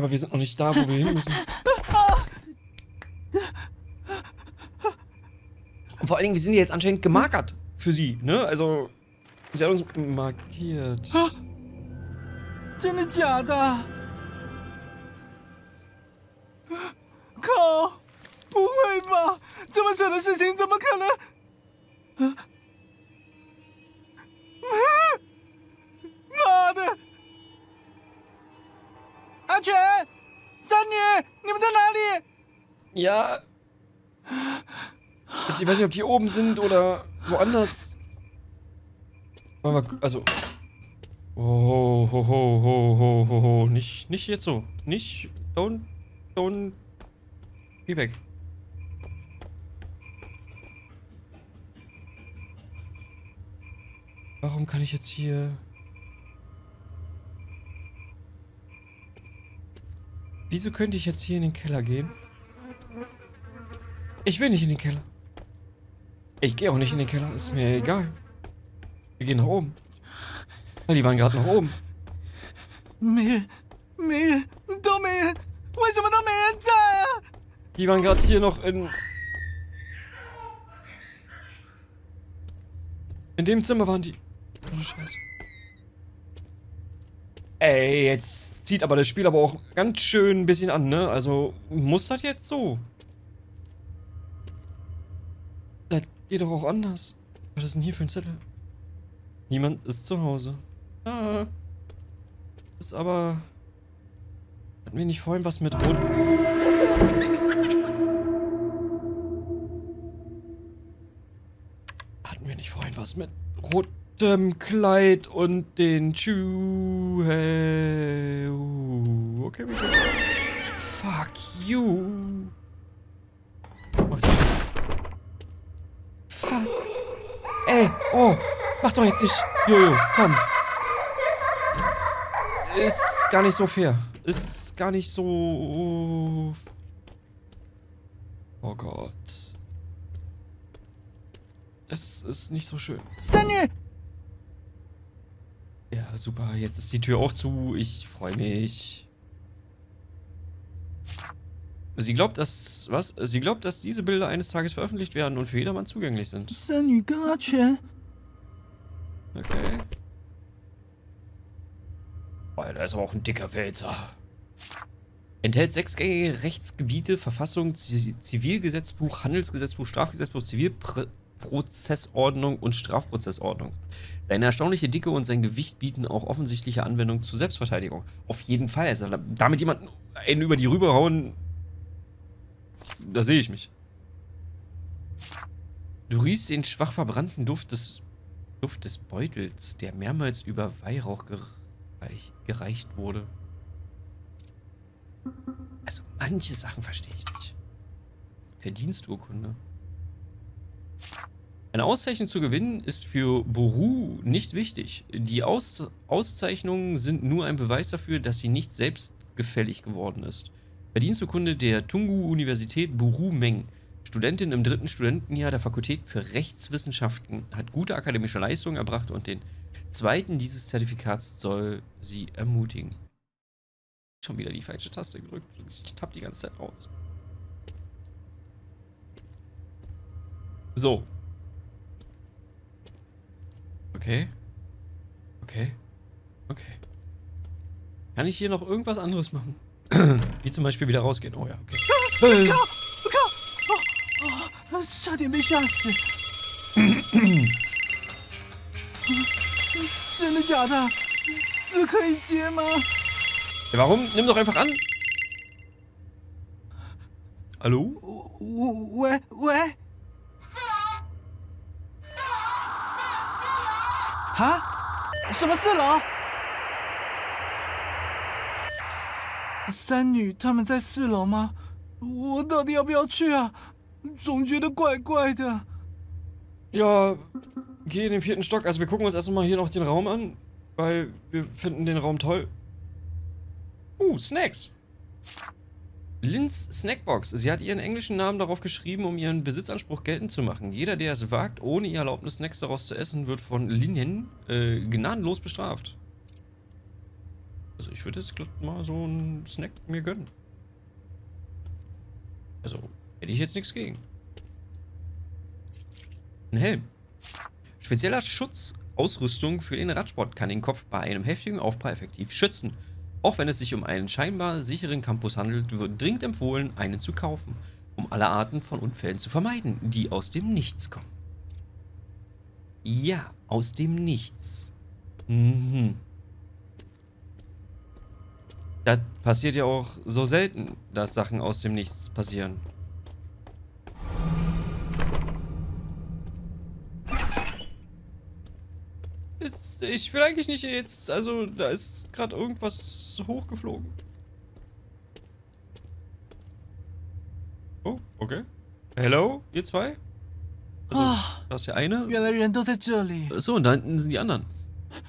Aber wir sind noch nicht da, wo wir hin müssen. Und vor allen Dingen, wir sind ja jetzt anscheinend gemarkert für sie, ne? Also, sie hat uns markiert. Ja. Ich weiß nicht, ob die oben sind oder woanders. Also. Oh, ho, ho, ho, ho, ho, ho. Nicht jetzt so. Nicht. Don't. Geh weg. Warum kann ich jetzt hier. Wieso könnte ich jetzt hier in den Keller gehen? Ich will nicht in den Keller. Ich gehe auch nicht in den Keller, ist mir egal. Wir gehen nach oben. Die waren gerade nach oben. Die waren gerade hier noch in... In dem Zimmer waren die... Oh, Scheiße. Ey, jetzt zieht aber das Spiel aber auch ganz schön ein bisschen an, ne? Also, muss das jetzt so? Das geht doch auch anders. Was ist denn hier für ein Zettel? Niemand ist zu Hause. Ah. Ist aber... Hatten wir nicht vorhin was mit Rot... Hatten wir nicht vorhin was mit rotem Kleid und den Schuh... Hey. Okay, bitte. Fuck you. Was? Ey, oh. Mach doch jetzt nicht. Jojo, komm. Ist gar nicht so fair. Ist gar nicht so... Oh Gott. Es ist nicht so schön. Sanjay! Ja, super. Jetzt ist die Tür auch zu. Ich freue mich. Sie glaubt, dass... Was? Sie glaubt, dass diese Bilder eines Tages veröffentlicht werden und für jedermann zugänglich sind. Sanjay, gotcha. Okay. Boah, da ist aber auch ein dicker Wälzer. Enthält 6 gängige Rechtsgebiete, Verfassung, Zivilgesetzbuch, Handelsgesetzbuch, Strafgesetzbuch, Zivilprozessordnung und Strafprozessordnung. Seine erstaunliche Dicke und sein Gewicht bieten auch offensichtliche Anwendung zur Selbstverteidigung. Auf jeden Fall. Also, damit jemanden einen über die Rübe hauen, da sehe ich mich. Du riechst den schwach verbrannten Duft des Beutels, der mehrmals über Weihrauch gereicht wurde. Also manche Sachen verstehe ich nicht. Verdiensturkunde. Eine Auszeichnung zu gewinnen ist für Bo Ru nicht wichtig. Die Auszeichnungen sind nur ein Beweis dafür, dass sie nicht selbstgefällig geworden ist. Verdiensturkunde der Tungu-Universität Bo Ru Meng. Studentin im 3. Studentenjahr der Fakultät für Rechtswissenschaften, hat gute akademische Leistungen erbracht und den zweiten dieses Zertifikats soll sie ermutigen. Schon wieder die falsche Taste gedrückt. Ich tapp die ganze Zeit aus. So. Okay. Okay. Okay. Kann ich hier noch irgendwas anderes machen? Wie zum Beispiel wieder rausgehen. Oh ja, okay. Ja, warum? Nimm doch einfach an. Hallo? Ha? Ja, geh in den 4. Stock. Also wir gucken uns erstmal hier noch den Raum an, weil wir finden den Raum toll. Snacks. Linz Snackbox. Sie hat ihren englischen Namen darauf geschrieben, um ihren Besitzanspruch geltend zu machen. Jeder, der es wagt, ohne ihr Erlaubnis Snacks daraus zu essen, wird von Linien gnadenlos bestraft. Also Also ich würde jetzt glatt mal so einen Snack mir gönnen. Also hätte ich jetzt nichts gegen. Ein Helm. Spezieller Schutzausrüstung für den Radsport kann den Kopf bei einem heftigen Aufprall effektiv schützen. Auch wenn es sich um einen scheinbar sicheren Campus handelt, wird dringend empfohlen, einen zu kaufen, um alle Arten von Unfällen zu vermeiden, die aus dem Nichts kommen. Ja, aus dem Nichts. Mhm. Das passiert ja auch so selten, dass Sachen aus dem Nichts passieren. Ich will eigentlich nicht jetzt, also da ist gerade irgendwas hochgeflogen. Oh, okay. Hello, ihr zwei? Also, da ist ja eine. So, und da hinten sind die anderen.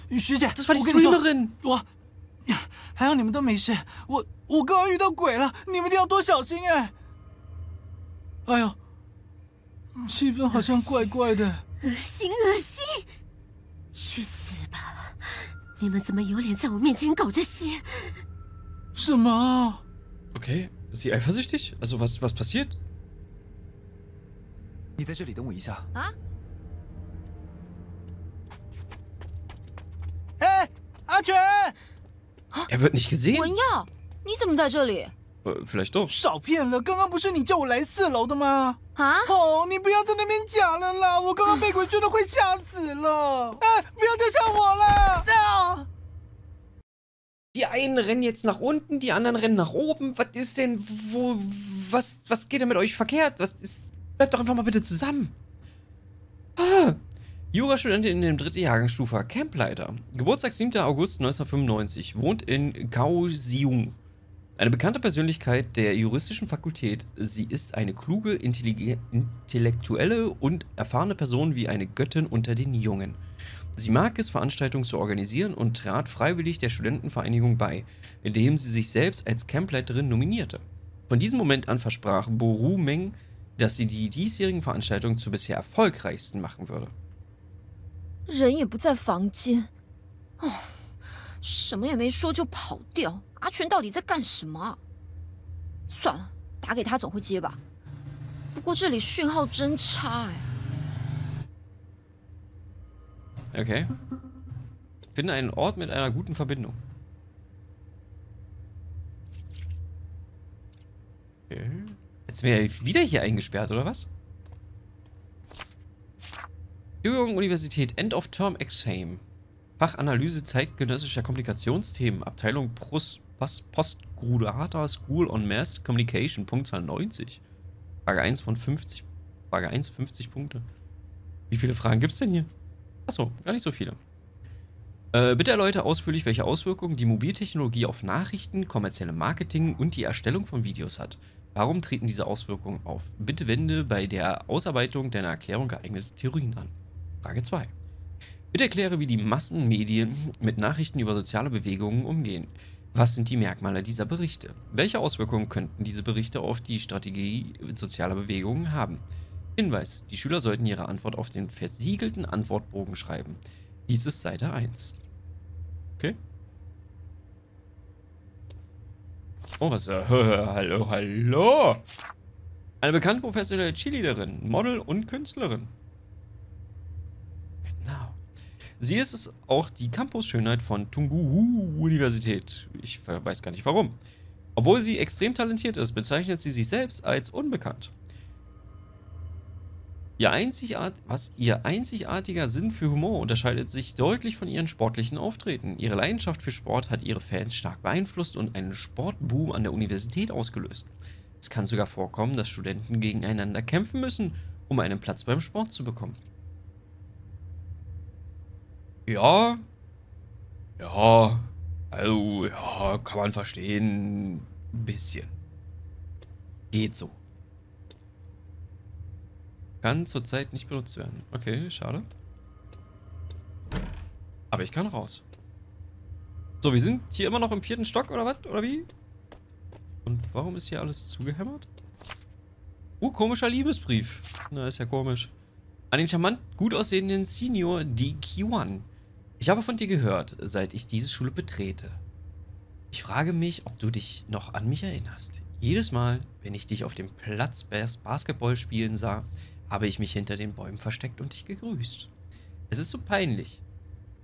Das war die Streamerin! Okay, ist sie eifersüchtig? Also was passiert? Hey, Achie! Er wird nicht gesehen. Vielleicht doch. Die einen rennen jetzt nach unten, die anderen rennen nach oben. Was ist denn, was geht denn mit euch verkehrt? Bleibt doch einfach mal bitte zusammen. Ah. Jurastudentin in dem dritten Jahrgangsstufe, Campleiter. Geburtstag 7. August 1995, wohnt in Kaohsiung. Eine bekannte Persönlichkeit der juristischen Fakultät. Sie ist eine kluge, intellektuelle und erfahrene Person wie eine Göttin unter den Jungen. Sie mag es, Veranstaltungen zu organisieren und trat freiwillig der Studentenvereinigung bei, indem sie sich selbst als Campleiterin nominierte. Von diesem Moment an versprach Bo Ru Meng, dass sie die diesjährigen Veranstaltungen zu bisher erfolgreichsten machen würde. Okay. Finde einen Ort mit einer guten Verbindung. Okay. Jetzt wäre ich wieder hier eingesperrt, oder was? Tungu-Universität, End of Term Exam. Fachanalyse zeitgenössischer Kommunikationsthemen, Abteilung Postgraduata School on Mass Communication, Punktzahl 90. Frage 1 von 50. Frage 1, 50 Punkte. Wie viele Fragen gibt es denn hier? Achso, gar nicht so viele. Bitte erläutere ausführlich, welche Auswirkungen die Mobiltechnologie auf Nachrichten, kommerzielle Marketing und die Erstellung von Videos hat. Warum treten diese Auswirkungen auf? Bitte wende bei der Ausarbeitung deiner Erklärung geeignete Theorien an. Frage 2. Bitte erkläre, wie die Massenmedien mit Nachrichten über soziale Bewegungen umgehen. Was sind die Merkmale dieser Berichte? Welche Auswirkungen könnten diese Berichte auf die Strategie sozialer Bewegungen haben? Hinweis: Die Schüler sollten ihre Antwort auf den versiegelten Antwortbogen schreiben. Dies ist Seite 1. Okay. Oh, was? Hallo, hallo! Eine bekannte professionelle Cheerleaderin, Model und Künstlerin. Sie ist es auch die Campus-Schönheit von Tunghu-Universität. Ich weiß gar nicht warum. Obwohl sie extrem talentiert ist, bezeichnet sie sich selbst als unbekannt. Ihr einzigartiger Sinn für Humor unterscheidet sich deutlich von ihren sportlichen Auftreten. Ihre Leidenschaft für Sport hat ihre Fans stark beeinflusst und einen Sportboom an der Universität ausgelöst. Es kann sogar vorkommen, dass Studenten gegeneinander kämpfen müssen, um einen Platz beim Sport zu bekommen. Ja, ja, also, ja, kann man verstehen, ein bisschen. Geht so. Kann zurzeit nicht benutzt werden. Okay, schade. Aber ich kann raus. So, wir sind hier immer noch im 4. Stock, oder was? Oder wie? Und warum ist hier alles zugehämmert? Komischer Liebesbrief. Na, ist ja komisch. An den charmant gut aussehenden Senior DQ1. Ich habe von dir gehört, seit ich diese Schule betrete. Ich frage mich, ob du dich noch an mich erinnerst. Jedes Mal, wenn ich dich auf dem Platz Basketball spielen sah, habe ich mich hinter den Bäumen versteckt und dich gegrüßt. Es ist so peinlich,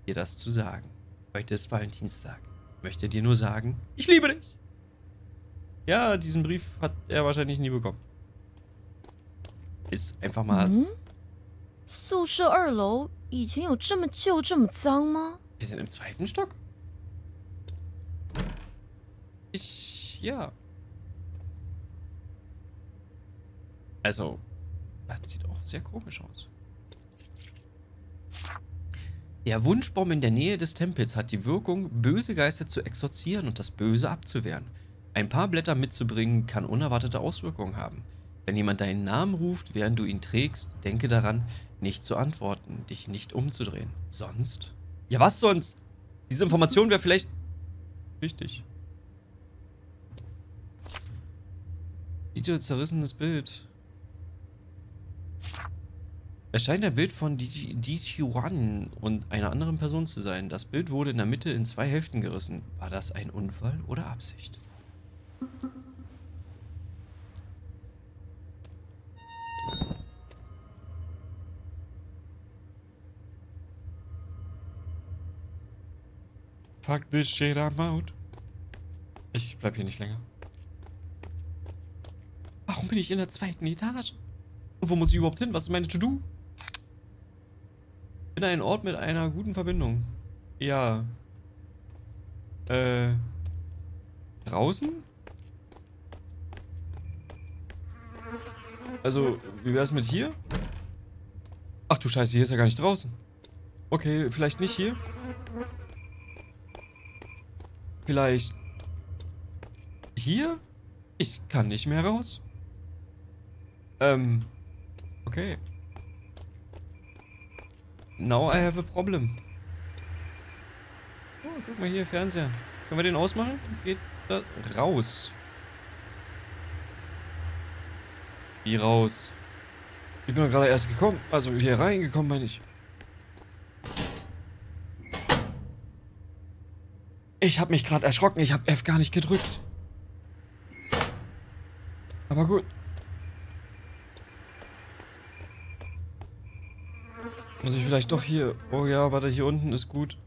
dir das zu sagen. Heute ist Valentinstag. Ich möchte dir nur sagen, ich liebe dich. Ja, diesen Brief hat er wahrscheinlich nie bekommen. Ist einfach mal... Wir sind im zweiten Stock? Ja. Also, das sieht auch sehr komisch aus. Der Wunschbaum in der Nähe des Tempels hat die Wirkung, böse Geister zu exorzieren und das Böse abzuwehren. Ein paar Blätter mitzubringen kann unerwartete Auswirkungen haben. Wenn jemand deinen Namen ruft, während du ihn trägst, denke daran, nicht zu antworten, dich nicht umzudrehen. Sonst? Ja, was sonst? Diese Information wäre vielleicht wichtig. Zerrissenes Bild. Es scheint ein Bild von DQ1 und einer anderen Person zu sein. Das Bild wurde in der Mitte in zwei Hälften gerissen. War das ein Unfall oder Absicht? Fuck this shit, I'm out. Ich bleib hier nicht länger. Warum bin ich in der zweiten Etage? Und wo muss ich überhaupt hin? Was ist meine To-Do? In einen Ort mit einer guten Verbindung. Ja. Draußen? Also, wie wär's mit hier? Ach du Scheiße, hier ist ja gar nicht draußen. Okay, vielleicht nicht hier. Vielleicht... hier? Ich kann nicht mehr raus. Okay. Now I have a problem. Oh, guck mal hier, Fernseher. Können wir den ausmachen? Geht da raus. Wie raus? Ich bin doch gerade erst gekommen. Also hier reingekommen, meine ich. Ich habe mich gerade erschrocken. Ich habe F gar nicht gedrückt. Aber gut. Muss ich vielleicht doch hier... Oh ja, warte, hier unten ist gut.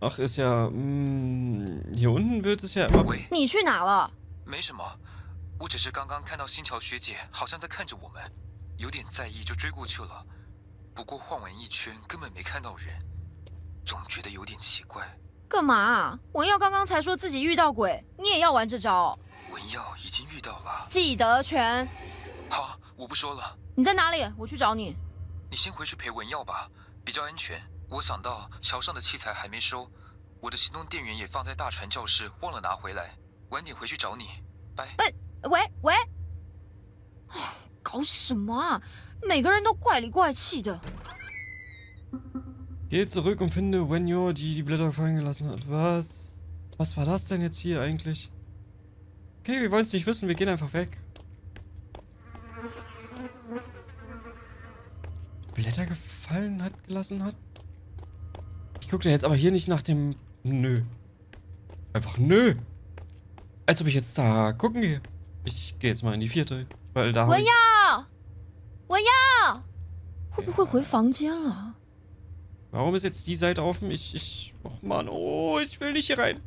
Ach, ist ja... hier unten wird es ja... Geh zurück und finde Wenjo, die Blätter fallen gelassen hat. Was? Was war das denn jetzt hier eigentlich? Okay, wir wollen es nicht wissen, wir gehen einfach weg. Blätter gefallen hat, gelassen hat? Ich gucke da jetzt aber hier nicht nach dem... Nö. Einfach nö. Als ob ich jetzt da gucken gehe. Ich gehe jetzt mal in die vierte, weil da... Ja. Warum ist jetzt die Seite offen? Oh Mann, oh, ich will nicht hier rein.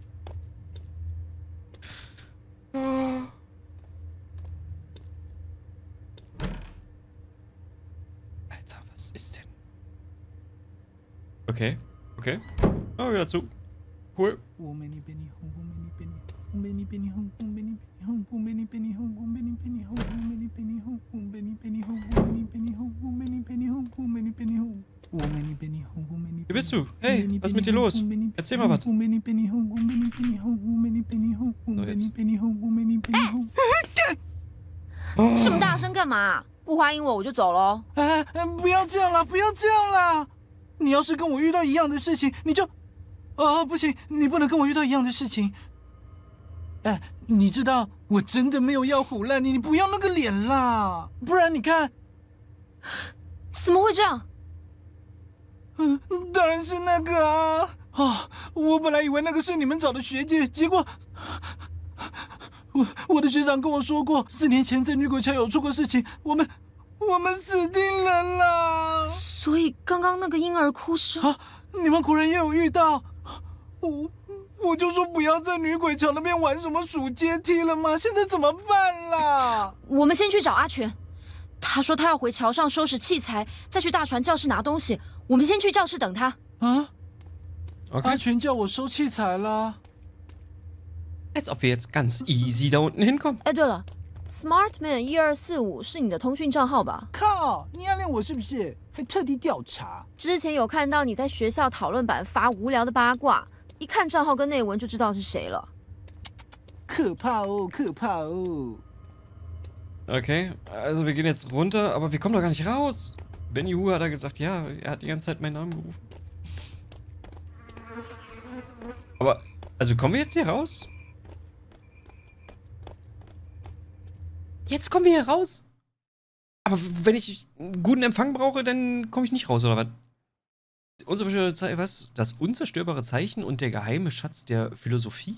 Alter, was ist denn? Okay, okay. Oh, wieder zu. Cool. Wie bist du? Hey, was ist mit dir los? Erzähl mal was. So, jetzt. 啊！我本来以为那个是你们找的学姐，结果我的学长跟我说过，4年前在女鬼桥有出过事情，我们死定了啦！所以刚刚那个婴儿哭声啊，你们果然也有遇到我。 我就说不要在女鬼桥那边玩什么数阶梯了吗？现在怎么办啦？我们先去找阿全，他说他要回桥上收拾器材，再去大船教室拿东西。我们先去教室等他。啊？ Okay. Achen叫我收器材啦。Als ob wir jetzt ganz easy da unten hinkommen. 哎，对了 ，Smartman 1245是你的通讯账号吧？靠，你暗恋我是不是？还特地调查？之前有看到你在学校讨论版发无聊的八卦。 一看账号跟内文就知道是谁了，可怕哦，可怕哦。Okay, also wir gehen jetzt runter, aber wir kommen doch gar nicht raus. Benny Hu hat da gesagt, ja, er hat die ganze Zeit meinen Namen gerufen. Aber, also kommen wir jetzt hier raus? Jetzt kommen wir hier raus? Aber wenn ich einen guten Empfang brauche, dann komme ich nicht raus, oder was? Das unzerstörbare Zeichen und der geheime Schatz der Philosophie.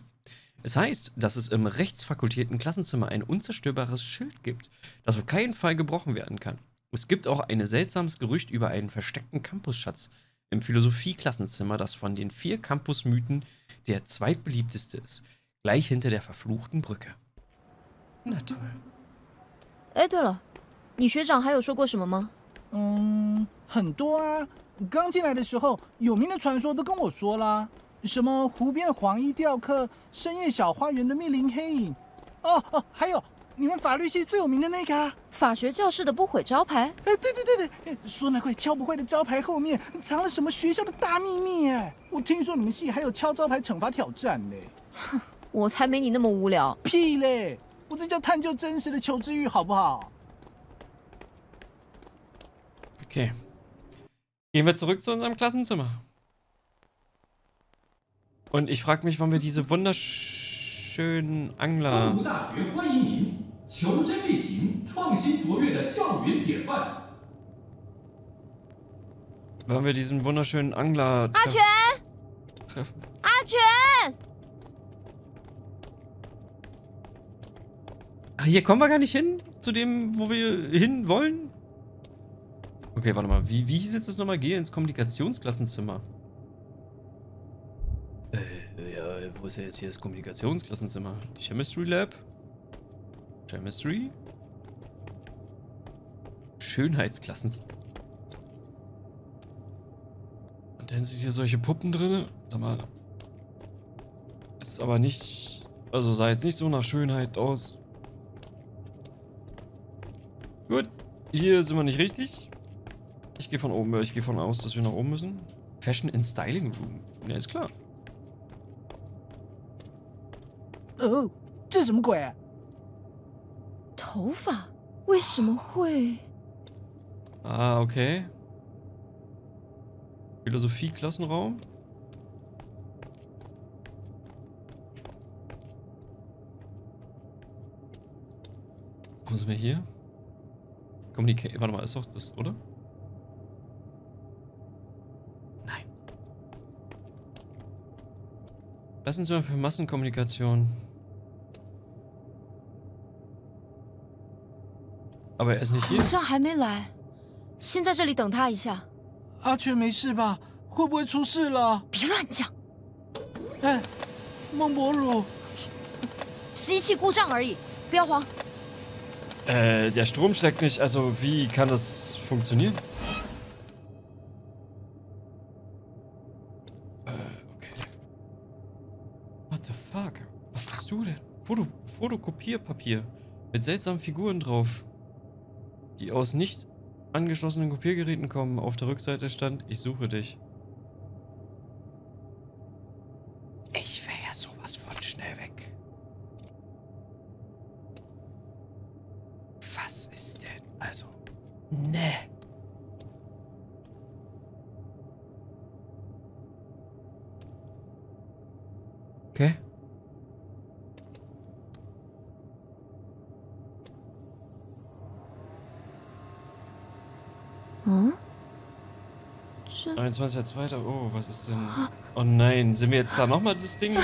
Es heißt, dass es im rechtsfakultierten Klassenzimmer ein unzerstörbares Schild gibt, das auf keinen Fall gebrochen werden kann. Es gibt auch ein seltsames Gerücht über einen versteckten Campusschatz im Philosophie-Klassenzimmer, das von den 4 Campus-Mythen der zweitbeliebteste ist, gleich hinter der verfluchten Brücke. Na toll. Ey, 对了，你学长还有说过什么吗？嗯，很多啊。 刚进来的时候，有名的传说都跟我说啦，什么湖边的黄衣钓客、深夜小花园的密林黑影，哦，还有你们法律系最有名的那个、啊、法学教室的不毁招牌。哎，对，说那块敲不坏的招牌后面藏了什么学校的大秘密哎！我听说你们系还有敲招牌惩罚挑战嘞。哼，我才没你那么无聊。屁嘞，我这叫探究真实的求知欲，好不好 ？Okay. Gehen wir zurück zu unserem Klassenzimmer. Und ich frage mich, wann wir diese wunderschönen Angler... Wann wir diesen wunderschönen Angler... treffen. Achie! Ach, hier kommen wir gar nicht hin? Zu dem, wo wir hin wollen? Okay, warte mal. Wie hieß jetzt das nochmal? Gehe ins Kommunikationsklassenzimmer. Ja, wo ist ja jetzt hier das Kommunikationsklassenzimmer? Chemistry Lab. Chemistry. Schönheitsklassenzimmer. Und dann sind hier solche Puppen drin. Sag mal. Ist aber nicht... Also sah jetzt nicht so nach Schönheit aus. Gut. Hier sind wir nicht richtig. Ich gehe von oben, ich gehe von aus, dass wir nach oben müssen. Fashion and Styling Room. Ja, ist klar. Oh, das ist ein Gäu. Taufa? Warum? Ah, okay. Philosophie-Klassenraum. Wo sind wir hier? Kommunikation. Warte mal, ist doch das, oder? Lass uns mal für Massenkommunikation. Aber er ist nicht hier. Achie没事吧？会不会出事了？别乱讲。哎，孟博鲁，机器故障而已，不要慌。Der Strom steckt nicht. Also wie kann das funktionieren? Fotokopierpapier mit seltsamen Figuren drauf, die aus nicht angeschlossenen Kopiergeräten kommen. Auf der Rückseite stand, ich suche dich. Ich wäre ja sowas von schnell weg. Was ist denn? Also, ne. Okay. Shit. 29.02. Oh, was ist denn? Oh nein, sind wir jetzt da nochmal das Ding?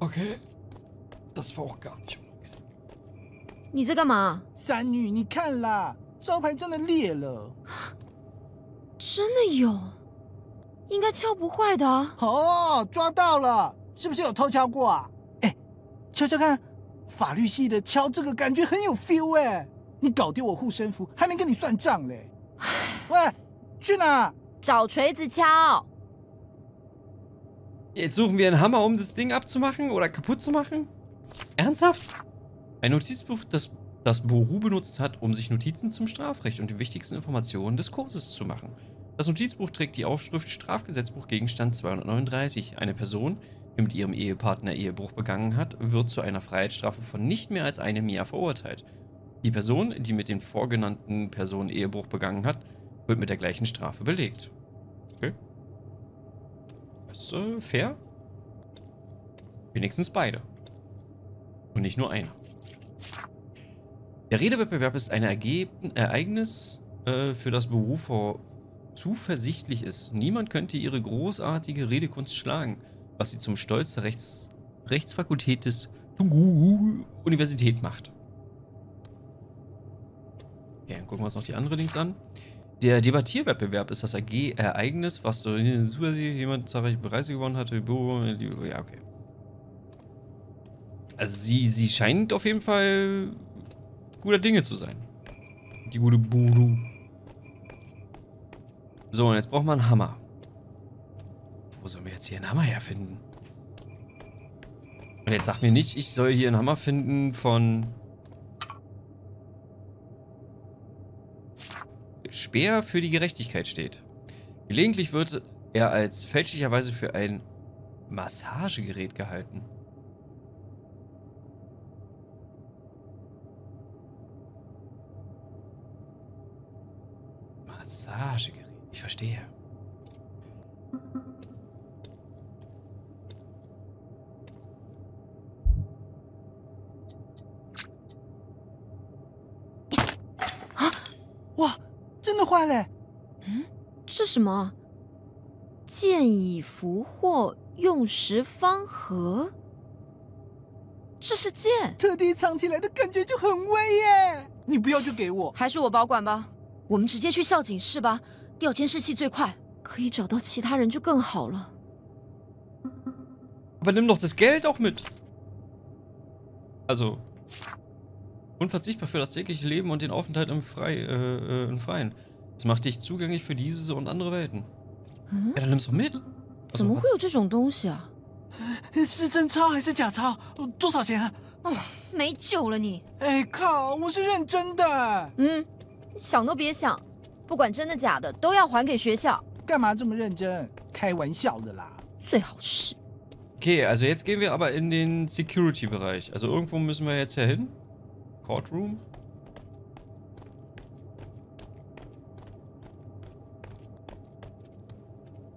Okay, das war auch gar nicht. 你在干嘛？三女，你看啦，招牌真的裂了，真的有，应该敲不坏的。哦，抓到了，是不是有偷敲过啊？哎，敲敲看，法律系的敲这个感觉很有 feel 哎。你搞丢我护身符，还没跟你算账嘞。喂，去哪？找锤子敲。Jetzt suchen wir einen Hammer, um das Ding abzumachen oder kaputt zu machen? Ernsthaft? Ein Notizbuch, das Bo Ru benutzt hat, um sich Notizen zum Strafrecht und die wichtigsten Informationen des Kurses zu machen. Das Notizbuch trägt die Aufschrift Strafgesetzbuch Gegenstand 239. Eine Person, die mit ihrem Ehepartner Ehebruch begangen hat, wird zu einer Freiheitsstrafe von nicht mehr als einem Jahr verurteilt. Die Person, die mit den vorgenannten Personen Ehebruch begangen hat, wird mit der gleichen Strafe belegt. Okay. Ist fair. Wenigstens beide. Und nicht nur einer. Der Redewettbewerb ist ein Ereignis, für das Bo Ru zuversichtlich ist. Niemand könnte ihre großartige Redekunst schlagen, was sie zum Stolz der Rechtsfakultät des Tungu-Universität macht. Okay, dann gucken wir uns noch die andere Links an. Der Debattierwettbewerb ist das Ereignis, was so zuversichtlich jemand zahlreiche Preise gewonnen hatte. Ja, okay. Also sie scheint auf jeden Fall guter Dinge zu sein. Die gute Bo Ru. So, und jetzt braucht man einen Hammer. Wo sollen wir jetzt hier einen Hammer herfinden? Und jetzt sag mir nicht, ich soll hier einen Hammer finden von... Speer für die Gerechtigkeit steht. Gelegentlich wird er als fälschlicherweise für ein Massagegerät gehalten. Massagegerät. Ich verstehe. Wow, 真的坏了。嗯，这什么？见以福祸，用时方合。这是剑，特地藏起来的感觉就很威耶。你不要就给我，还是我保管吧。 我们直接去校警室吧，调监视器最快，可以找到其他人就更好了。Aber nimm doch das Geld auch mit. Also unverzichtbar für das tägliche Leben und den Aufenthalt im Freien. Das macht dich zugänglich für diese und andere Welten. Ja, dann nimm's doch mit. 怎么会有这种东西啊？是真钞还是假钞？多少钱啊？哦，没救了你！哎靠，我是认真的。嗯。 想都别想，不管真的假的，都要还给学校。干嘛这么认真？开玩笑的啦，最好是。Okay, also jetzt gehen wir aber in den Security-Bereich. Also irgendwo müssen wir jetzt hin. Courtroom.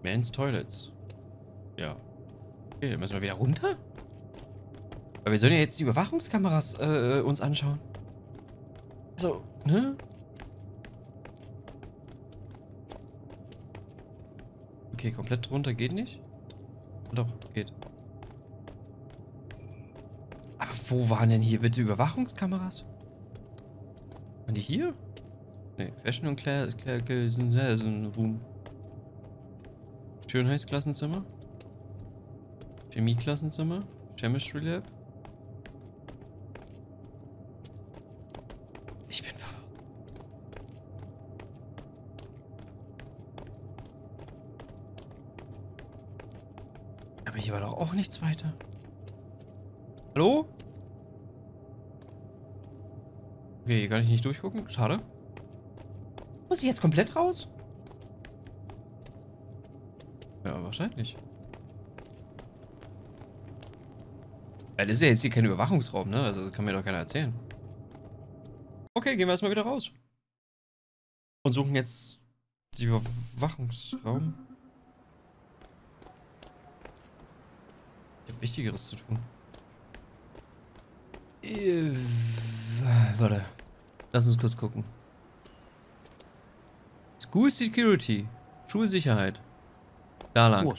Men's Toilets. Ja. Okay, dann müssen wir wieder runter. Aber wir sollen ja jetzt die Überwachungskameras uns anschauen. Also, ne? Okay, komplett drunter geht nicht. Doch, geht. Aber wo waren denn hier bitte Überwachungskameras? Waren die hier? Ne, Fashion und Room. Schönheitsklassenzimmer. Chemieklassenzimmer. Chemistry Lab. Ich bin verwirrt. Hier war doch auch nichts weiter. Hallo? Okay, hier kann ich nicht durchgucken. Schade. Muss ich jetzt komplett raus? Ja, wahrscheinlich. Ja, das ist ja jetzt hier kein Überwachungsraum, ne? Also das kann mir doch keiner erzählen. Okay, gehen wir erstmal wieder raus. Und suchen jetzt den Überwachungsraum. Ich habe Wichtigeres zu tun. Warte. Lass uns kurz gucken. School Security. Schulsicherheit. Da lang.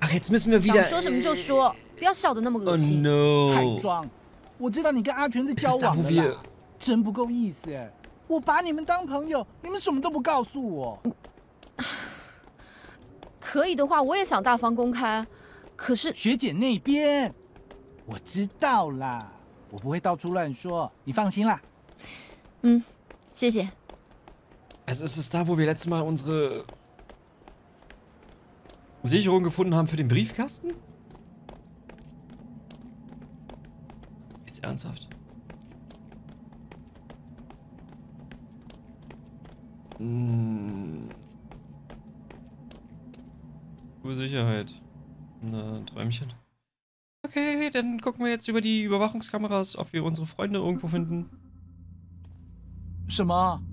Ach, jetzt müssen wir wieder. Oh no. Das ist da, wo wir. Also es ist da, wo wir letztes Mal unsere Sicherung gefunden haben für den Briefkasten? Jetzt ernsthaft? Gute Sicherheit. Na, ein Träumchen. Okay, dann gucken wir jetzt über die Überwachungskameras, ob wir unsere Freunde irgendwo finden. Was haben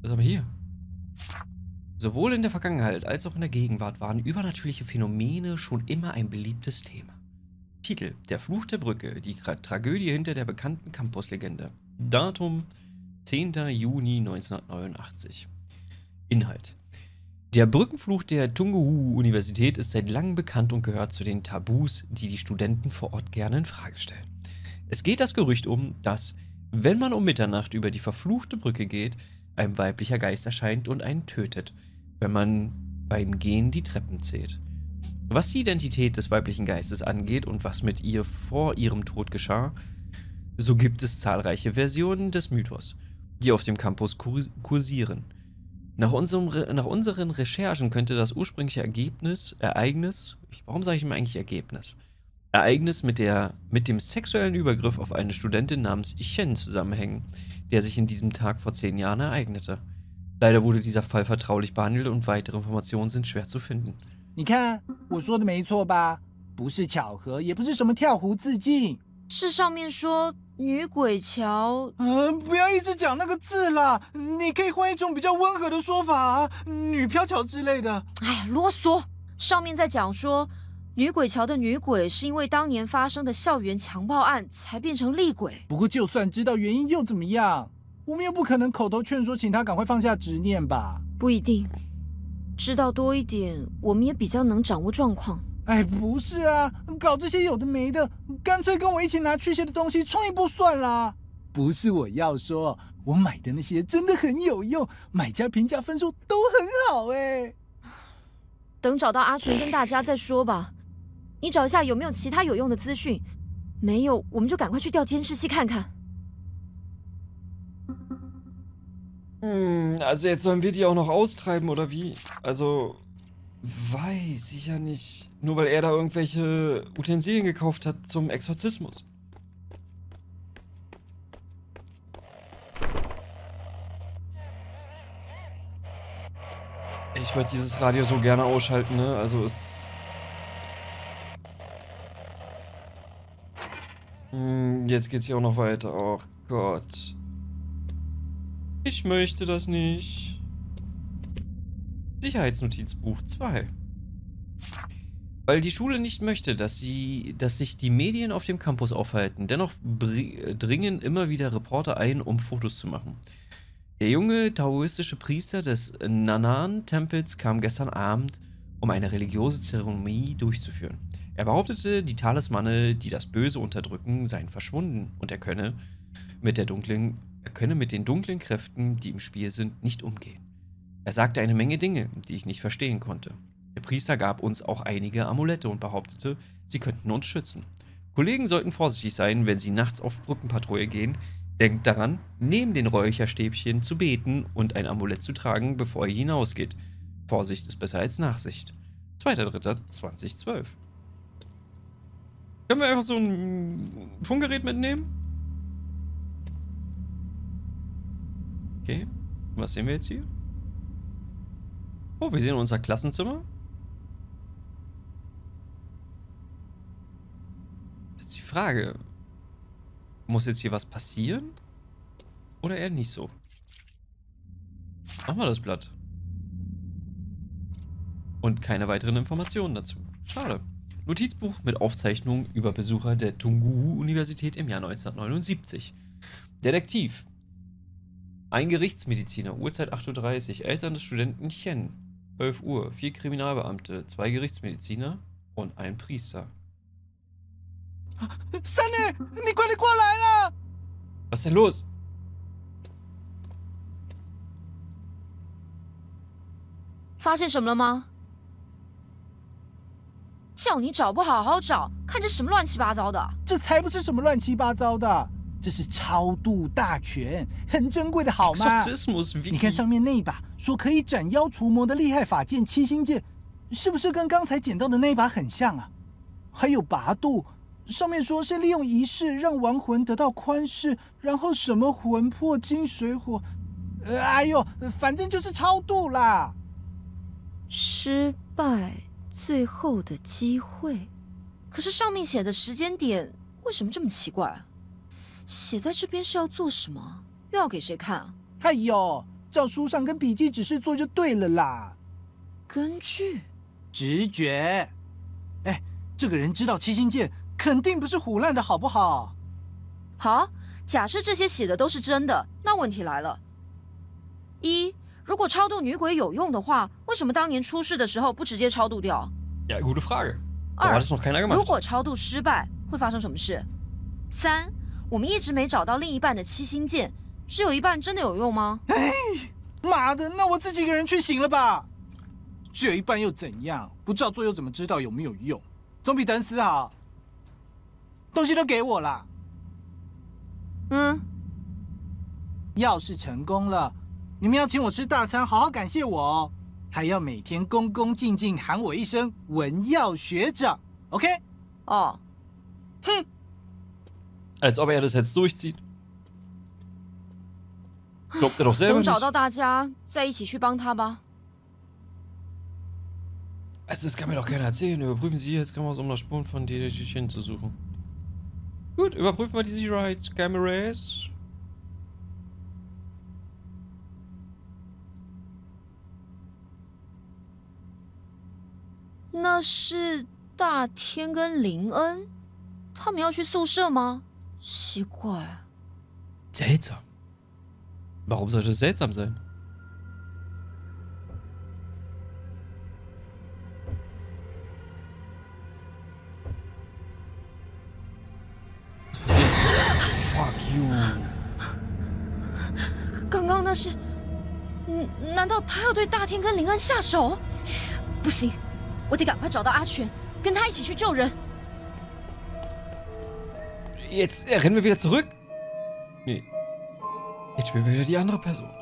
wir hier? Sowohl in der Vergangenheit als auch in der Gegenwart waren übernatürliche Phänomene schon immer ein beliebtes Thema. Titel: Der Fluch der Brücke, die Tragödie hinter der bekannten Campuslegende. Datum: 10. Juni 1989. Inhalt: Der Brückenfluch der Tungu-Universität ist seit langem bekannt und gehört zu den Tabus, die die Studenten vor Ort gerne in Frage stellen. Es geht das Gerücht um, dass, wenn man um Mitternacht über die verfluchte Brücke geht, ein weiblicher Geist erscheint und einen tötet, wenn man beim Gehen die Treppen zählt. Was die Identität des weiblichen Geistes angeht und was mit ihr vor ihrem Tod geschah, so gibt es zahlreiche Versionen des Mythos, die auf dem Campus kursieren. Nach unseren Recherchen könnte das ursprüngliche Ereignis mit dem sexuellen Übergriff auf eine Studentin namens Yixin zusammenhängen, der sich in diesem Tag vor 10 Jahren ereignete. Leider wurde dieser Fall vertraulich behandelt und weitere Informationen sind schwer zu finden. Also jetzt sollen wir die auch noch austreiben, oder wie? Also, weiß ich ja nicht. Nur weil er da irgendwelche Utensilien gekauft hat zum Exorzismus. Ich wollte dieses Radio so gerne ausschalten, ne? Also es... Jetzt geht's hier auch noch weiter. Oh Gott. Ich möchte das nicht. Sicherheitsnotizbuch 2. Weil die Schule nicht möchte, dass sich die Medien auf dem Campus aufhalten, dennoch dringen immer wieder Reporter ein, um Fotos zu machen. Der junge taoistische Priester des Nanan-Tempels kam gestern Abend, um eine religiöse Zeremonie durchzuführen. Er behauptete, die Talismane, die das Böse unterdrücken, seien verschwunden und er könne mit den dunklen Kräften, die im Spiel sind, nicht umgehen. Er sagte eine Menge Dinge, die ich nicht verstehen konnte. Der Priester gab uns auch einige Amulette und behauptete, sie könnten uns schützen. Kollegen sollten vorsichtig sein, wenn sie nachts auf Brückenpatrouille gehen. Denkt daran, neben den Räucherstäbchen zu beten und ein Amulett zu tragen, bevor ihr hinausgeht. Vorsicht ist besser als Nachsicht. 2.3.2012. Können wir einfach so ein Funkgerät mitnehmen? Okay, was sehen wir jetzt hier? Oh, wir sehen unser Klassenzimmer. Frage. Muss jetzt hier was passieren? Oder eher nicht so? Mach mal das Blatt. Und keine weiteren Informationen dazu. Schade. Notizbuch mit Aufzeichnungen über Besucher der Tunghu-Universität im Jahr 1979. Detektiv. Ein Gerichtsmediziner, Uhrzeit 8:30 Uhr, Eltern des Studenten Chen, 12 Uhr, 4 Kriminalbeamte, 2 Gerichtsmediziner und ein Priester. Was ist denn los? Exorzismus, Vicky. Ja, gute Frage. Da hat es noch keiner gemacht. Okay? Oh. Hm. Als ob er das jetzt durchzieht. Glaubt er doch selber nicht. Also das kann mir doch keiner erzählen. Überprüfen Sie jetzt Kameras, um nach Spuren von DT-1 zu suchen. Gut, überprüfen wir die Sicherheitskameras. Das ist... 大天跟林恩, 他们要去宿舍吗? 奇怪. Seltsam. Warum sollte es seltsam sein? Fuck you. 刚刚那是... 难道他要对大天跟林恩下手? 不行, 我得赶快找到阿全. Jetzt rennen wir wieder zurück. Nee. Jetzt spielen wir wieder die andere Person.